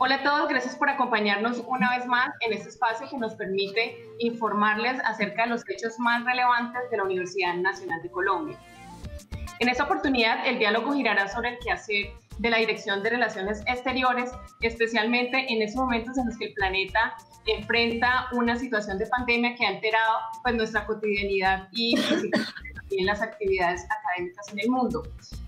Hola a todos, gracias por acompañarnos una vez más en este espacio que nos permite informarles acerca de los hechos más relevantes de la Universidad Nacional de Colombia. En esta oportunidad, el diálogo girará sobre el quehacer de la Dirección de Relaciones Exteriores, especialmente en esos momentos en los que el planeta enfrenta una situación de pandemia que ha alterado pues, nuestra cotidianidad y también las actividades académicas en el mundo.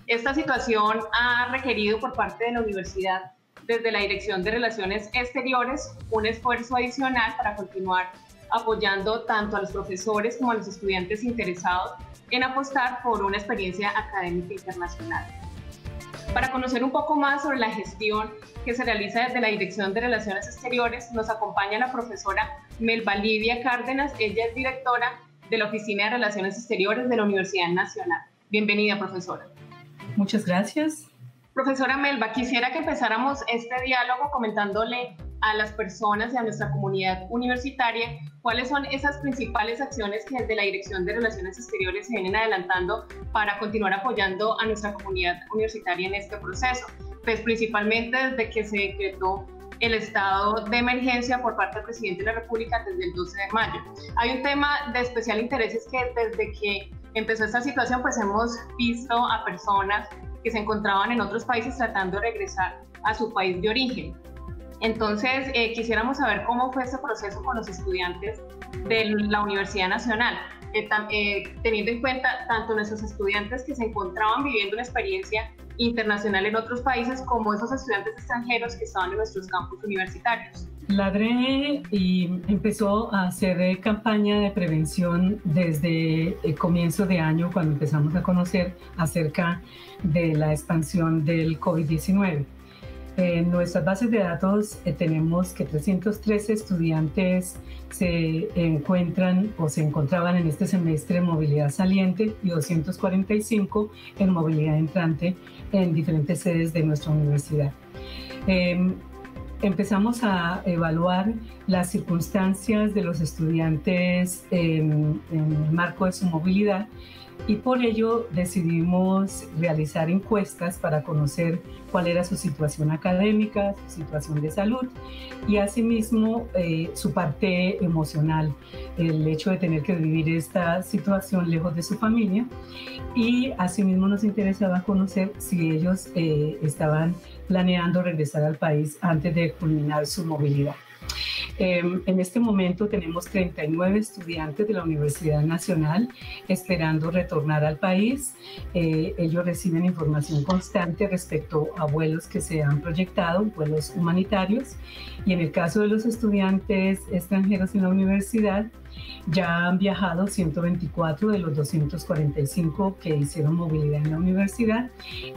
Esta situación ha requerido por parte de la universidad, desde la Dirección de Relaciones Exteriores, un esfuerzo adicional para continuar apoyando tanto a los profesores como a los estudiantes interesados en apostar por una experiencia académica internacional. Para conocer un poco más sobre la gestión que se realiza desde la Dirección de Relaciones Exteriores, nos acompaña la profesora Melba Libia Cárdenas. Ella es directora de la Oficina de Relaciones Exteriores de la Universidad Nacional. Bienvenida, profesora. Muchas gracias. Profesora Melba, quisiera que empezáramos este diálogo comentándole a las personas y a nuestra comunidad universitaria cuáles son esas principales acciones que desde la Dirección de Relaciones Exteriores se vienen adelantando para continuar apoyando a nuestra comunidad universitaria en este proceso. Pues principalmente desde que se decretó el estado de emergencia por parte del presidente de la República desde el 12 de mayo. Hay un tema de especial interés, es que desde que empezó esta situación pues hemos visto a personas que se encontraban en otros países tratando de regresar a su país de origen. Entonces, quisiéramos saber cómo fue este proceso con los estudiantes de la Universidad Nacional, teniendo en cuenta tanto nuestros estudiantes que se encontraban viviendo una experiencia internacional en otros países, como esos estudiantes extranjeros que estaban en nuestros campus universitarios. La DRE empezó a hacer campaña de prevención desde el comienzo de año, cuando empezamos a conocer acerca de la expansión del COVID-19. En nuestras bases de datos tenemos que 313 estudiantes se encuentran o se encontraban en este semestre en movilidad saliente y 245 en movilidad entrante en diferentes sedes de nuestra universidad. Empezamos a evaluar las circunstancias de los estudiantes en el marco de su movilidad y por ello decidimos realizar encuestas para conocer cuál era su situación académica, su situación de salud y asimismo su parte emocional, el hecho de tener que vivir esta situación lejos de su familia, y asimismo nos interesaba conocer si ellos estaban planeando regresar al país antes de culminar su movilidad. En este momento tenemos 39 estudiantes de la Universidad Nacional esperando retornar al país. Ellos reciben información constante respecto a vuelos que se han proyectado, vuelos humanitarios. Y en el caso de los estudiantes extranjeros en la universidad, ya han viajado 124 de los 245 que hicieron movilidad en la universidad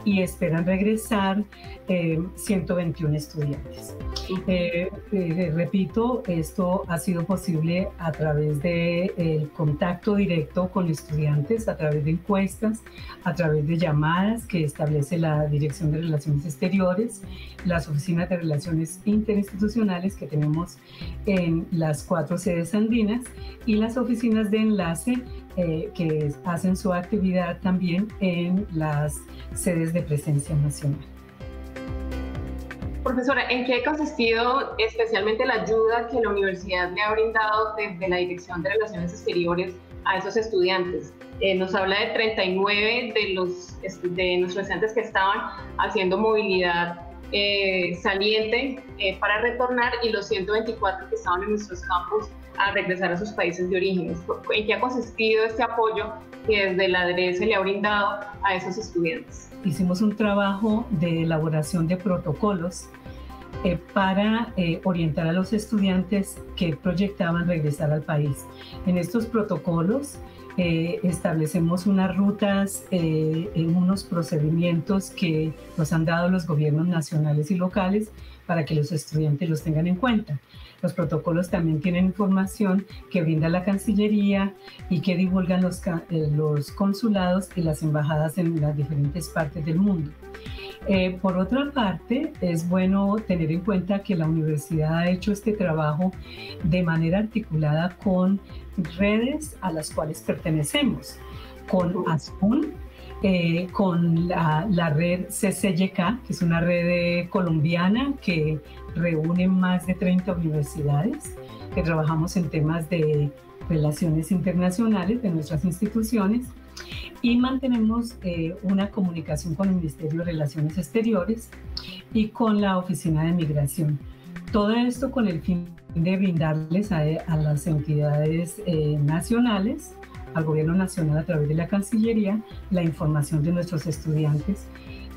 y esperan regresar 121 estudiantes. Repito, esto ha sido posible a través del contacto directo con estudiantes, a través de encuestas, a través de llamadas que establece la Dirección de Relaciones Exteriores, las oficinas de relaciones interinstitucionales que tenemos en las 4 sedes andinas y las oficinas de enlace que hacen su actividad también en las sedes de presencia nacional. Profesora, ¿en qué ha consistido especialmente la ayuda que la universidad le ha brindado desde la Dirección de Relaciones Exteriores a esos estudiantes? Nos habla de 39 de nuestros estudiantes que estaban haciendo movilidad saliente para retornar y los 124 que estaban en nuestros campus a regresar a sus países de origen. ¿En qué ha consistido este apoyo que desde la DRE se le ha brindado a esos estudiantes? Hicimos un trabajo de elaboración de protocolos para orientar a los estudiantes que proyectaban regresar al país. En estos protocolos establecemos unas rutas en unos procedimientos que nos han dado los gobiernos nacionales y locales para que los estudiantes los tengan en cuenta. Los protocolos también tienen información que brinda la Cancillería y que divulgan los consulados y las embajadas en las diferentes partes del mundo. Por otra parte, es bueno tener en cuenta que la universidad ha hecho este trabajo de manera articulada con redes a las cuales pertenecemos, con ASPUN, con la red CCYK, que es una red colombiana que reúne más de 30 universidades que trabajamos en temas de relaciones internacionales de nuestras instituciones y mantenemos una comunicación con el Ministerio de Relaciones Exteriores y con la Oficina de Migración. Todo esto con el fin de brindarles a las entidades nacionales, al Gobierno Nacional a través de la Cancillería, la información de nuestros estudiantes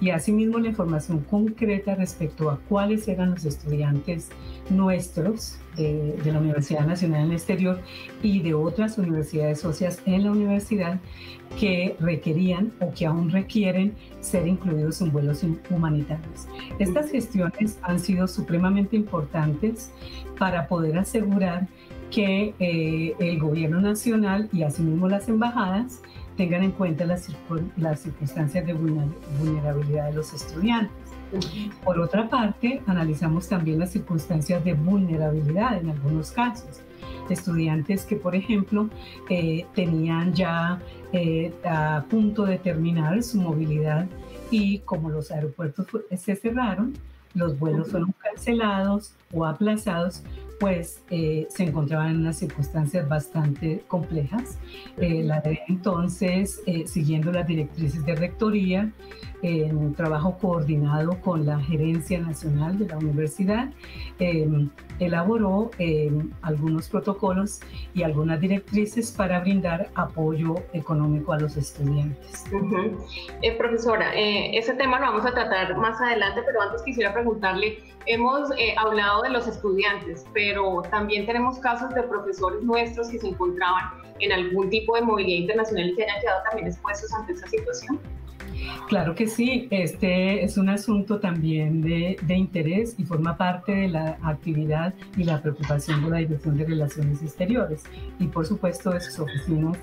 y asimismo la información concreta respecto a cuáles eran los estudiantes nuestros de la Universidad Nacional en el Exterior y de otras universidades socias en la universidad que requerían o que aún requieren ser incluidos en vuelos humanitarios. Estas gestiones han sido supremamente importantes para poder asegurar que el Gobierno Nacional y asimismo las embajadas tengan en cuenta las circunstancias de vulnerabilidad de los estudiantes. Por otra parte, analizamos también las circunstancias de vulnerabilidad en algunos casos. Estudiantes que, por ejemplo, tenían ya a punto de terminar su movilidad y como los aeropuertos se cerraron, los vuelos fueron cancelados o aplazados, pues se encontraban en unas circunstancias bastante complejas. La DRE entonces, siguiendo las directrices de rectoría, en un trabajo coordinado con la Gerencia Nacional de la Universidad, elaboró algunos protocolos y algunas directrices para brindar apoyo económico a los estudiantes. Profesora, ese tema lo vamos a tratar más adelante, pero antes quisiera preguntarle, hemos hablado de los estudiantes, pero también tenemos casos de profesores nuestros que se encontraban en algún tipo de movilidad internacional y que hayan quedado también expuestos ante esta situación. Claro que sí, este es un asunto también de interés y forma parte de la actividad y la preocupación de la Dirección de Relaciones Exteriores y por supuesto de sus oficinas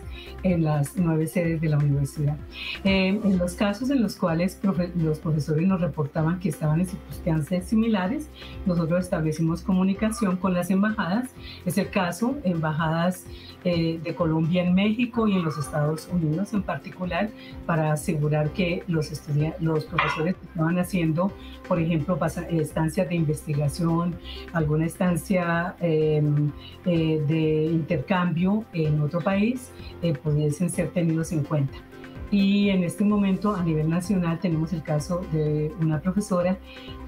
en las 9 sedes de la universidad. En los casos en los cuales los profesores nos reportaban que estaban en circunstancias similares, nosotros establecimos comunicación con las embajadas. Es el caso, embajadas de Colombia en México y en los Estados Unidos en particular, para asegurar que los profesores que estaban haciendo, por ejemplo, estancias de investigación, alguna estancia de intercambio en otro país, pudiesen ser tenidos en cuenta. Y en este momento a nivel nacional tenemos el caso de una profesora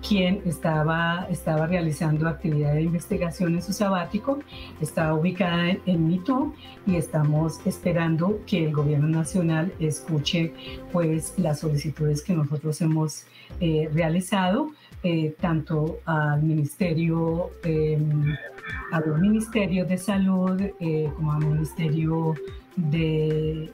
quien estaba realizando actividad de investigación en su sabático, está ubicada en Mitú y estamos esperando que el Gobierno Nacional escuche pues las solicitudes que nosotros hemos realizado tanto al Ministerio a los Ministerios de Salud como al Ministerio del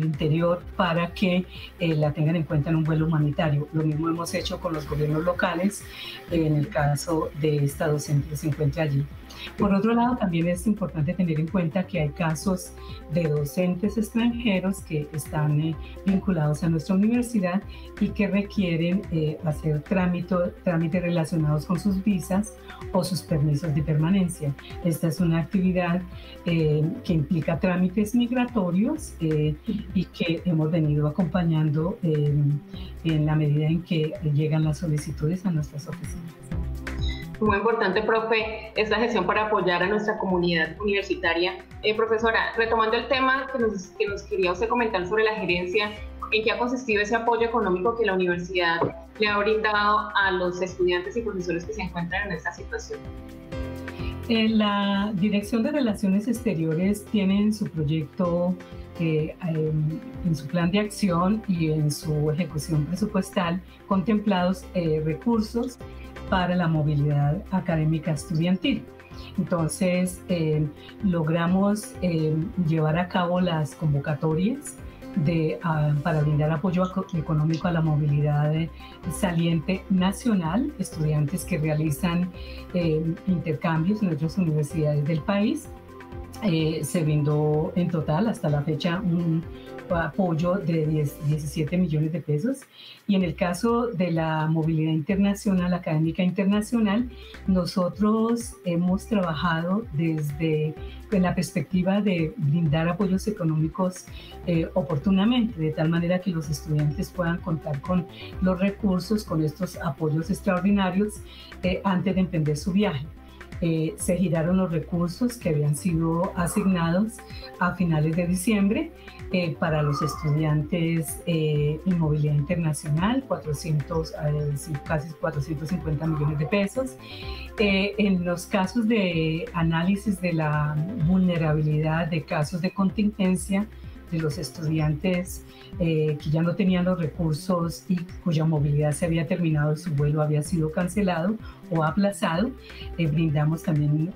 Interior para que la tengan en cuenta en un vuelo humanitario. Lo mismo hemos hecho con los gobiernos locales en el caso de esta docente que se encuentra allí. Por otro lado, también es importante tener en cuenta que hay casos de docentes extranjeros que están vinculados a nuestra universidad y que requieren hacer trámites relacionados con sus visas o sus permisos de permanencia. Esta es una actividad que implica trámites migratorios y que hemos venido acompañando en la medida en que llegan las solicitudes a nuestras oficinas. Muy importante, profe, esta gestión para apoyar a nuestra comunidad universitaria. Profesora, retomando el tema que nos quería usted comentar sobre la gerencia, ¿en qué ha consistido ese apoyo económico que la universidad le ha brindado a los estudiantes y profesores que se encuentran en esta situación? La Dirección de Relaciones Exteriores tiene en su proyecto, en su plan de acción y en su ejecución presupuestal contemplados recursos para la movilidad académica estudiantil. Entonces, logramos llevar a cabo las convocatorias para brindar apoyo económico a la movilidad saliente nacional, estudiantes que realizan intercambios en otras universidades del país. Se brindó en total hasta la fecha un apoyo de 17 millones de pesos. Y en el caso de la movilidad internacional, académica internacional, nosotros hemos trabajado desde la perspectiva de brindar apoyos económicos oportunamente, de tal manera que los estudiantes puedan contar con los recursos, con estos apoyos extraordinarios antes de emprender su viaje. Se giraron los recursos que habían sido asignados a finales de diciembre para los estudiantes en movilidad internacional, casi 450 millones de pesos. En los casos de análisis de la vulnerabilidad de casos de contingencia, de los estudiantes que ya no tenían los recursos y cuya movilidad se había terminado, su vuelo había sido cancelado o aplazado, brindamos también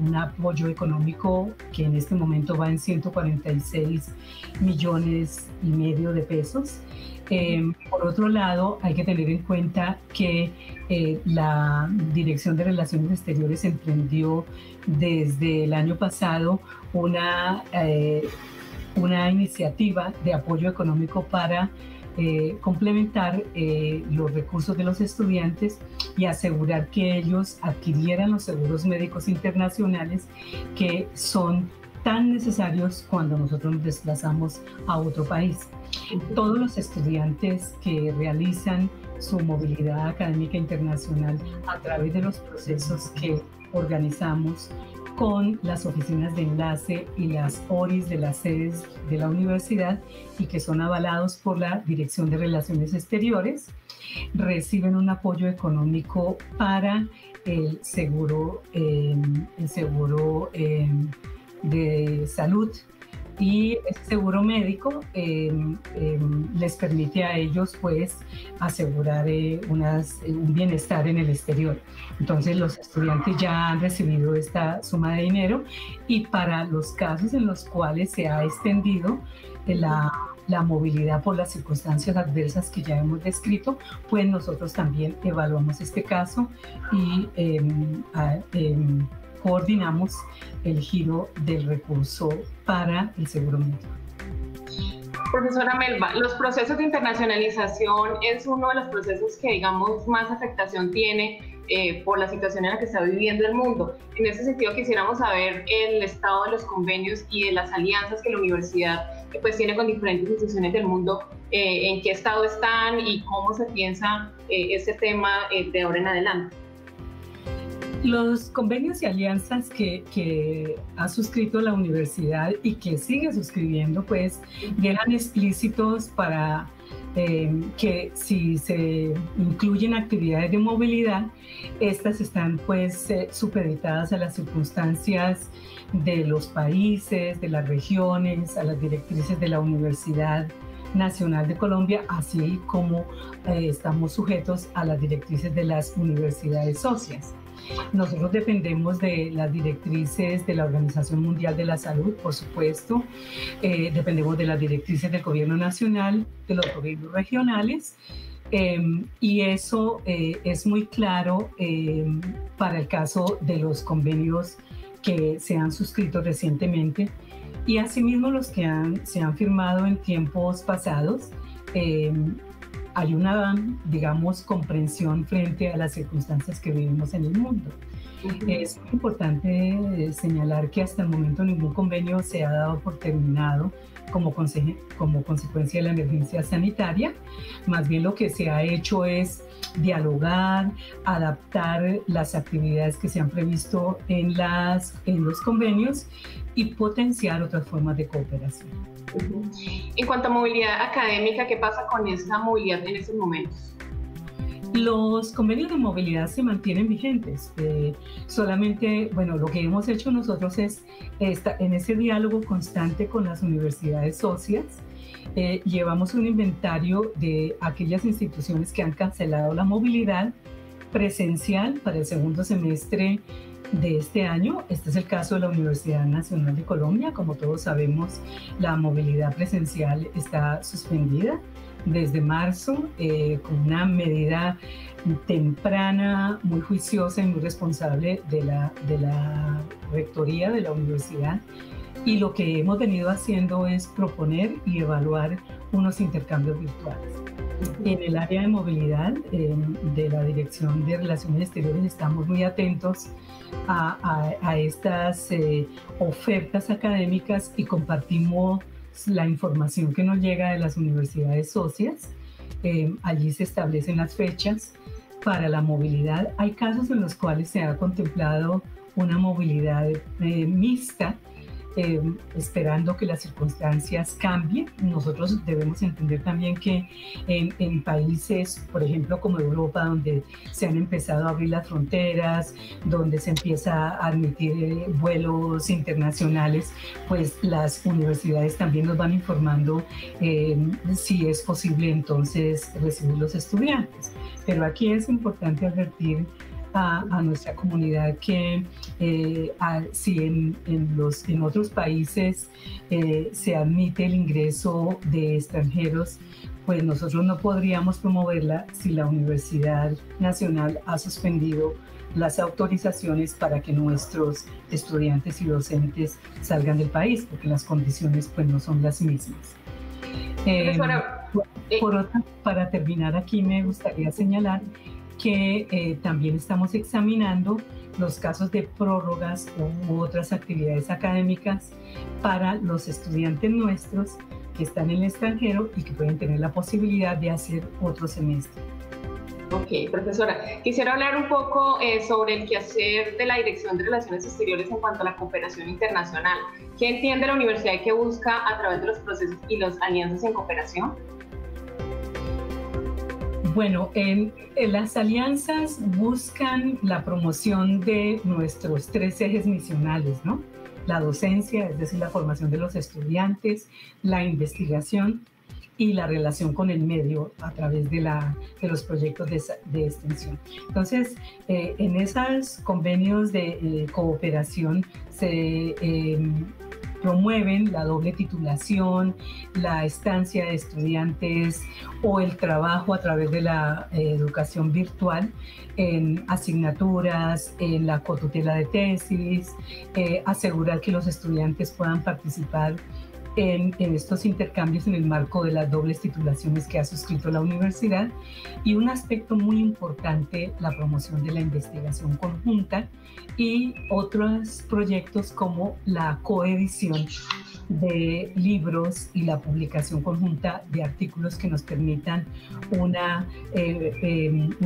un apoyo económico que en este momento va en 146 millones y medio de pesos. Por otro lado, hay que tener en cuenta que la Dirección de Relaciones Exteriores emprendió desde el año pasado una iniciativa de apoyo económico para complementar los recursos de los estudiantes y asegurar que ellos adquirieran los seguros médicos internacionales que son tan necesarios cuando nosotros nos desplazamos a otro país. Todos los estudiantes que realizan su movilidad académica internacional a través de los procesos que organizamos con las oficinas de enlace y las ORIs de las sedes de la universidad y que son avalados por la Dirección de Relaciones Exteriores, reciben un apoyo económico para el seguro de salud, y el seguro médico les permite a ellos pues asegurar un bienestar en el exterior. Entonces los estudiantes ya han recibido esta suma de dinero, y para los casos en los cuales se ha extendido la movilidad por las circunstancias adversas que ya hemos descrito, pues nosotros también evaluamos este caso y coordinamos el giro del recurso para el seguro médico. Profesora Melba, los procesos de internacionalización es uno de los procesos que, digamos, más afectación tiene por la situación en la que está viviendo el mundo. En ese sentido, quisiéramos saber el estado de los convenios y de las alianzas que la universidad pues, tiene con diferentes instituciones del mundo, en qué estado están y cómo se piensa este tema de ahora en adelante. Los convenios y alianzas que ha suscrito la universidad y que sigue suscribiendo, pues, dejan explícitos para que si se incluyen actividades de movilidad, estas están, pues, supeditadas a las circunstancias de los países, de las regiones, a las directrices de la universidad Nacional de Colombia, así como estamos sujetos a las directrices de las universidades socias. Nosotros dependemos de las directrices de la Organización Mundial de la Salud, por supuesto, dependemos de las directrices del gobierno nacional, de los gobiernos regionales, y eso es muy claro para el caso de los convenios que se han suscrito recientemente y asimismo los que se han firmado en tiempos pasados. Hay una, digamos, comprensión frente a las circunstancias que vivimos en el mundo. Es muy importante señalar que hasta el momento ningún convenio se ha dado por terminado como consecuencia de la emergencia sanitaria. Más bien lo que se ha hecho es dialogar, adaptar las actividades que se han previsto en los convenios y potenciar otras formas de cooperación. En cuanto a movilidad académica, ¿qué pasa con esta movilidad en estos momentos? Los convenios de movilidad se mantienen vigentes. Solamente, bueno, lo que hemos hecho nosotros es en ese diálogo constante con las universidades socias. Llevamos un inventario de aquellas instituciones que han cancelado la movilidad presencial para el segundo semestre de este año. Este es el caso de la Universidad Nacional de Colombia. Como todos sabemos, la movilidad presencial está suspendida desde marzo, con una medida temprana, muy juiciosa y muy responsable de la Rectoría de la Universidad, y lo que hemos venido haciendo es proponer y evaluar unos intercambios virtuales. En el área de movilidad de la Dirección de Relaciones Exteriores estamos muy atentos a estas ofertas académicas y compartimos la información que nos llega de las universidades socias. Allí se establecen las fechas para la movilidad. Hay casos en los cuales se ha contemplado una movilidad mixta, esperando que las circunstancias cambien. Nosotros debemos entender también que en países, por ejemplo, como Europa, donde se han empezado a abrir las fronteras, donde se empieza a admitir vuelos internacionales, pues las universidades también nos van informando si es posible entonces recibir los estudiantes. Pero aquí es importante advertir a nuestra comunidad que si en otros países se admite el ingreso de extranjeros, pues nosotros no podríamos promoverla si la Universidad Nacional ha suspendido las autorizaciones para que nuestros estudiantes y docentes salgan del país, porque las condiciones pues no son las mismas. Para terminar aquí me gustaría señalar que también estamos examinando los casos de prórrogas u otras actividades académicas para los estudiantes nuestros que están en el extranjero y que pueden tener la posibilidad de hacer otro semestre. Ok, profesora. Quisiera hablar un poco sobre el quehacer de la Dirección de Relaciones Exteriores en cuanto a la cooperación internacional. ¿Qué entiende la universidad que busca a través de los procesos y las alianzas en cooperación? Bueno, las alianzas buscan la promoción de nuestros tres ejes misionales, ¿no? La docencia, es decir, la formación de los estudiantes, la investigación y la relación con el medio a través de los proyectos de extensión. Entonces, en esos convenios de cooperación se promueven la doble titulación, la estancia de estudiantes o el trabajo a través de la educación virtual en asignaturas, en la cotutela de tesis, asegurar que los estudiantes puedan participar en estos intercambios en el marco de las dobles titulaciones que ha suscrito la universidad, y un aspecto muy importante, la promoción de la investigación conjunta y otros proyectos como la coedición de libros y la publicación conjunta de artículos que nos permitan un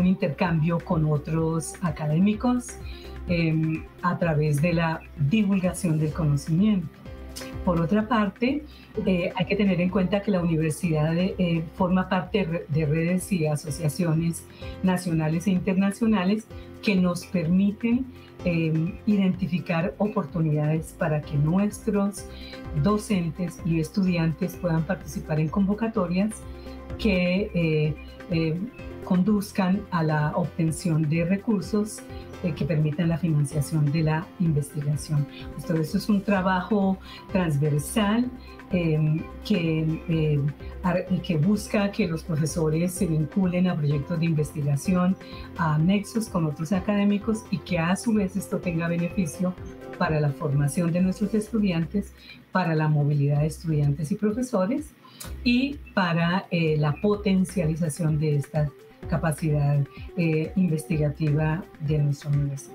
intercambio con otros académicos a través de la divulgación del conocimiento. Por otra parte, hay que tener en cuenta que la universidad forma parte de redes y asociaciones nacionales e internacionales que nos permiten identificar oportunidades para que nuestros docentes y estudiantes puedan participar en convocatorias que conduzcan a la obtención de recursos que permitan la financiación de la investigación. Pues todo esto es un trabajo transversal que busca que los profesores se vinculen a proyectos de investigación, a nexos con otros académicos, y que a su vez esto tenga beneficio para la formación de nuestros estudiantes, para la movilidad de estudiantes y profesores y para la potencialización de estas capacidad investigativa de nuestra universidad.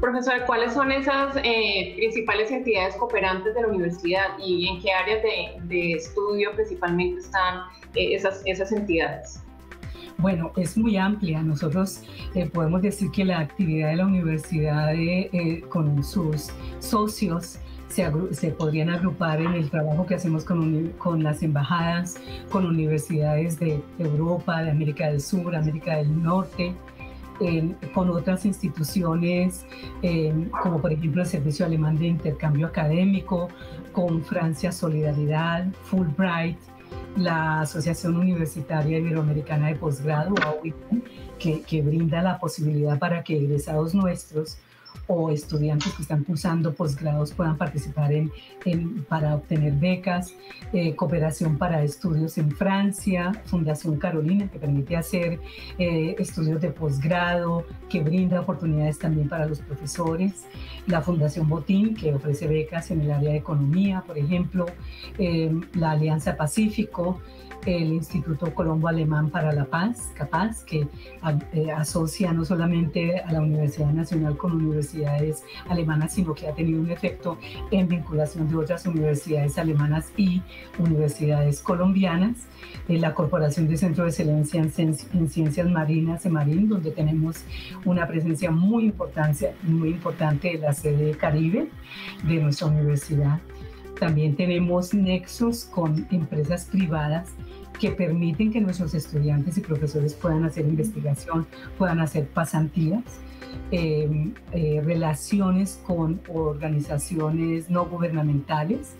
Profesora, ¿cuáles son esas principales entidades cooperantes de la universidad y en qué áreas de estudio principalmente están esas entidades? Bueno, es muy amplia. Nosotros podemos decir que la actividad de la universidad con sus socios se podrían agrupar en el trabajo que hacemos con las embajadas, con universidades de Europa, de América del Sur, América del Norte, con otras instituciones como por ejemplo el Servicio Alemán de Intercambio Académico, con Francia Solidaridad, Fulbright, la Asociación Universitaria Iberoamericana de Posgrado, que brinda la posibilidad para que egresados nuestros o estudiantes que están cursando posgrados puedan participar para obtener becas, cooperación para estudios en Francia, Fundación Carolina, que permite hacer estudios de posgrado, que brinda oportunidades también para los profesores, la Fundación Botín, que ofrece becas en el área de economía, por ejemplo, la Alianza Pacífico, el Instituto Colombo Alemán para la Paz, Capaz, que asocia no solamente a la Universidad Nacional con universidades alemanas, sino que ha tenido un efecto en vinculación de otras universidades alemanas y universidades colombianas, la Corporación de Centro de Excelencia en Ciencias Marinas, de Marín, donde tenemos una presencia muy importante de la sede Caribe de nuestra universidad. También tenemos nexos con empresas privadas que permiten que nuestros estudiantes y profesores puedan hacer investigación, puedan hacer pasantías, relaciones con organizaciones no gubernamentales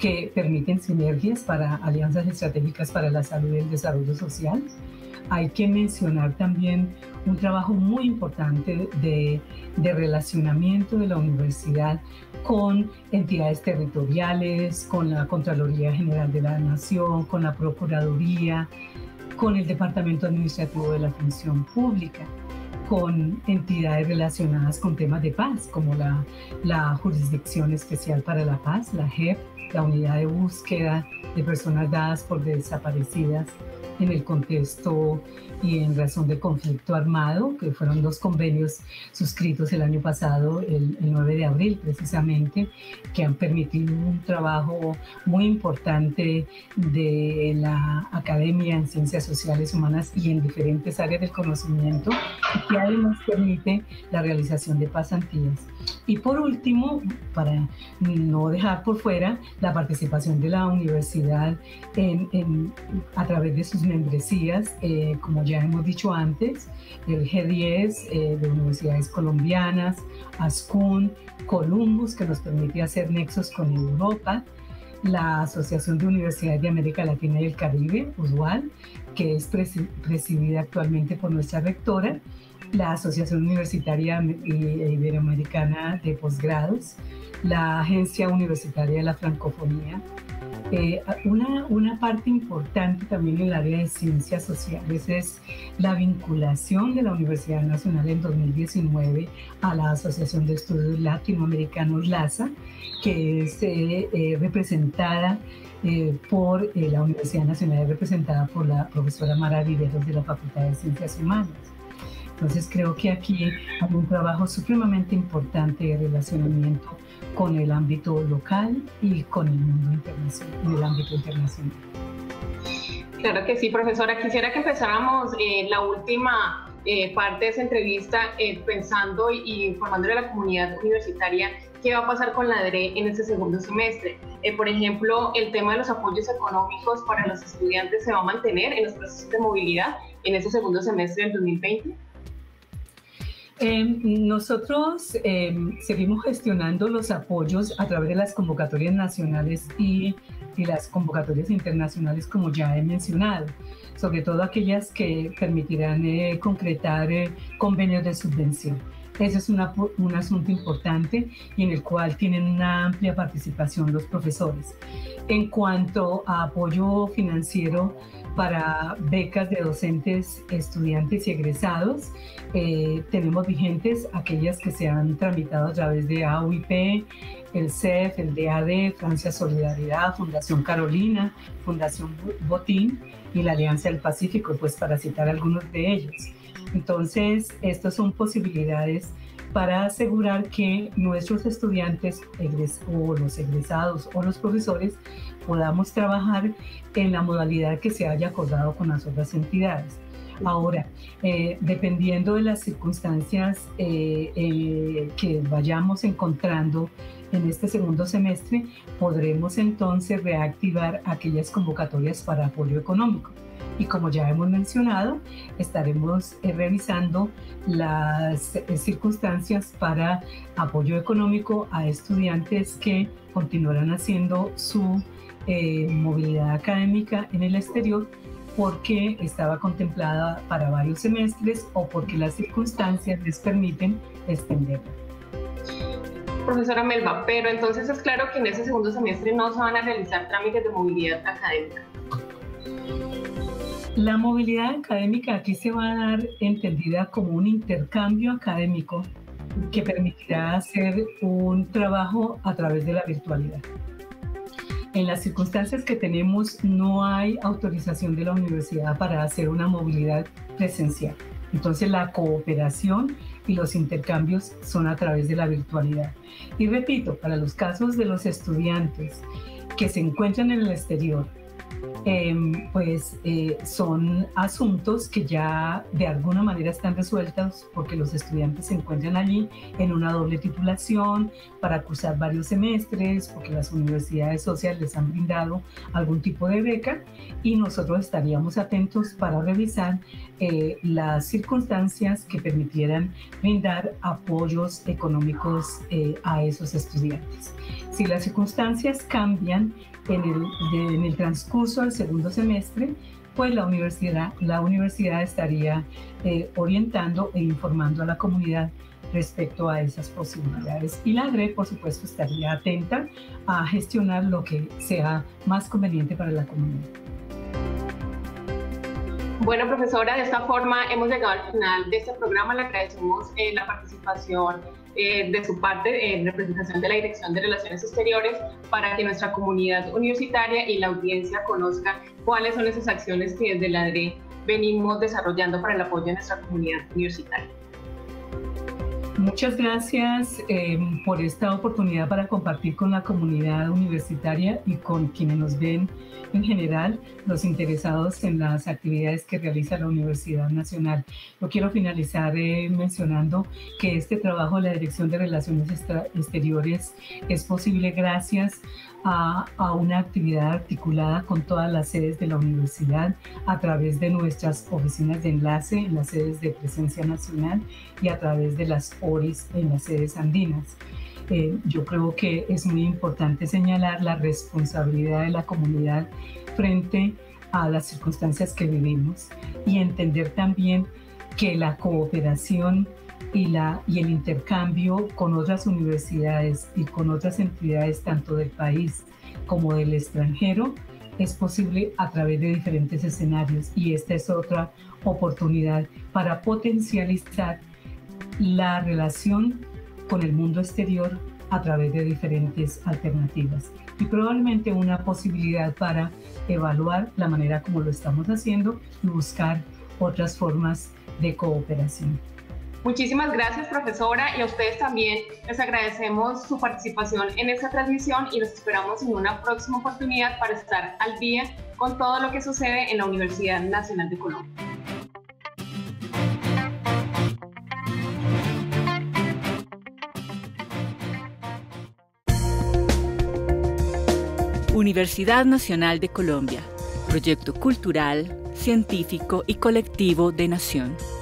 que permiten sinergias para alianzas estratégicas para la salud y el desarrollo social. Hay que mencionar también un trabajo muy importante de relacionamiento de la universidad con entidades territoriales, con la Contraloría General de la Nación, con la Procuraduría, con el Departamento Administrativo de la Función Pública, con entidades relacionadas con temas de paz, como la Jurisdicción Especial para la Paz, la GEP, la Unidad de Búsqueda de Personas Dadas por Desaparecidas en el contexto y en razón del conflicto armado, que fueron dos convenios suscritos el año pasado, el 9 de abril precisamente, que han permitido un trabajo muy importante de la academia en ciencias sociales humanas y en diferentes áreas del conocimiento, y que además permite la realización de pasantías. Y por último, para no dejar por fuera, la participación de la universidad a través de sus membresías, como ya hemos dicho antes, el G10 de universidades colombianas, ASCUN, Columbus, que nos permite hacer nexos con Europa, la Asociación de Universidades de América Latina y el Caribe, USUAL, que es presidida actualmente por nuestra rectora, la Asociación Universitaria Iberoamericana de Posgrados, la Agencia Universitaria de la Francofonía. Una parte importante también en el área de ciencias sociales es la vinculación de la Universidad Nacional en 2019 a la Asociación de Estudios Latinoamericanos, LASA, que es representada por la Universidad Nacional, representada por la profesora Mara Viveros de la Facultad de Ciencias Humanas. Entonces creo que aquí hay un trabajo supremamente importante de relacionamiento con el ámbito local y con el mundo internacional, en el ámbito internacional. Claro que sí, profesora. Quisiera que empezáramos la última parte de esa entrevista pensando y informándole a la comunidad universitaria qué va a pasar con la DRE en este segundo semestre. Por ejemplo, el tema de los apoyos económicos para los estudiantes se va a mantener en los procesos de movilidad en este segundo semestre del 2020. Nosotros seguimos gestionando los apoyos a través de las convocatorias nacionales y las convocatorias internacionales, como ya he mencionado, sobre todo aquellas que permitirán concretar convenios de subvención. Ese es un asunto importante y en el cual tienen una amplia participación los profesores. En cuanto a apoyo financiero para becas de docentes, estudiantes y egresados, tenemos vigentes aquellas que se han tramitado a través de AUIP, el CEF, el DAD, Francia Solidaridad, Fundación Carolina, Fundación Botín y la Alianza del Pacífico, pues para citar algunos de ellos. Entonces, estas son posibilidades para asegurar que nuestros estudiantes o los egresados o los profesores podamos trabajar en la modalidad que se haya acordado con las otras entidades. Ahora, dependiendo de las circunstancias que vayamos encontrando en este segundo semestre, podremos entonces reactivar aquellas convocatorias para apoyo económico. Y como ya hemos mencionado, estaremos revisando las circunstancias para apoyo económico a estudiantes que continuarán haciendo su movilidad académica en el exterior porque estaba contemplada para varios semestres o porque las circunstancias les permiten extenderla. Profesora Melba, pero entonces es claro que en ese segundo semestre no se van a realizar trámites de movilidad académica. La movilidad académica aquí se va a dar entendida como un intercambio académico que permitirá hacer un trabajo a través de la virtualidad. En las circunstancias que tenemos no hay autorización de la universidad para hacer una movilidad presencial. Entonces la cooperación y los intercambios son a través de la virtualidad. Y repito, para los casos de los estudiantes que se encuentran en el exterior, son asuntos que ya de alguna manera están resueltos porque los estudiantes se encuentran allí en una doble titulación para cursar varios semestres, porque las universidades sociales les han brindado algún tipo de beca, y nosotros estaríamos atentos para revisar las circunstancias que permitieran brindar apoyos económicos a esos estudiantes. Si las circunstancias cambian en el transcurso del segundo semestre, pues la universidad estaría orientando e informando a la comunidad respecto a esas posibilidades. Y la DRE, por supuesto, estaría atenta a gestionar lo que sea más conveniente para la comunidad. Bueno, profesora, de esta forma hemos llegado al final de este programa. Le agradecemos la participación de su parte en representación de la Dirección de Relaciones Exteriores, para que nuestra comunidad universitaria y la audiencia conozca cuáles son esas acciones que desde la DRE venimos desarrollando para el apoyo de nuestra comunidad universitaria. Muchas gracias por esta oportunidad para compartir con la comunidad universitaria y con quienes nos ven en general, los interesados en las actividades que realiza la Universidad Nacional. Yo quiero finalizar mencionando que este trabajo de la Dirección de Relaciones Exteriores es posible gracias a una actividad articulada con todas las sedes de la universidad a través de nuestras oficinas de enlace en las sedes de presencia nacional y a través de las ORIs en las sedes andinas. Yo creo que es muy importante señalar la responsabilidad de la comunidad frente a las circunstancias que vivimos y entender también que la cooperación y el intercambio con otras universidades y con otras entidades tanto del país como del extranjero es posible a través de diferentes escenarios, y esta es otra oportunidad para potencializar la relación con el mundo exterior a través de diferentes alternativas, y probablemente una posibilidad para evaluar la manera como lo estamos haciendo y buscar otras formas de cooperación. Muchísimas gracias, profesora, y a ustedes también les agradecemos su participación en esta transmisión y los esperamos en una próxima oportunidad para estar al día con todo lo que sucede en la Universidad Nacional de Colombia. Universidad Nacional de Colombia, proyecto cultural, científico y colectivo de Nación.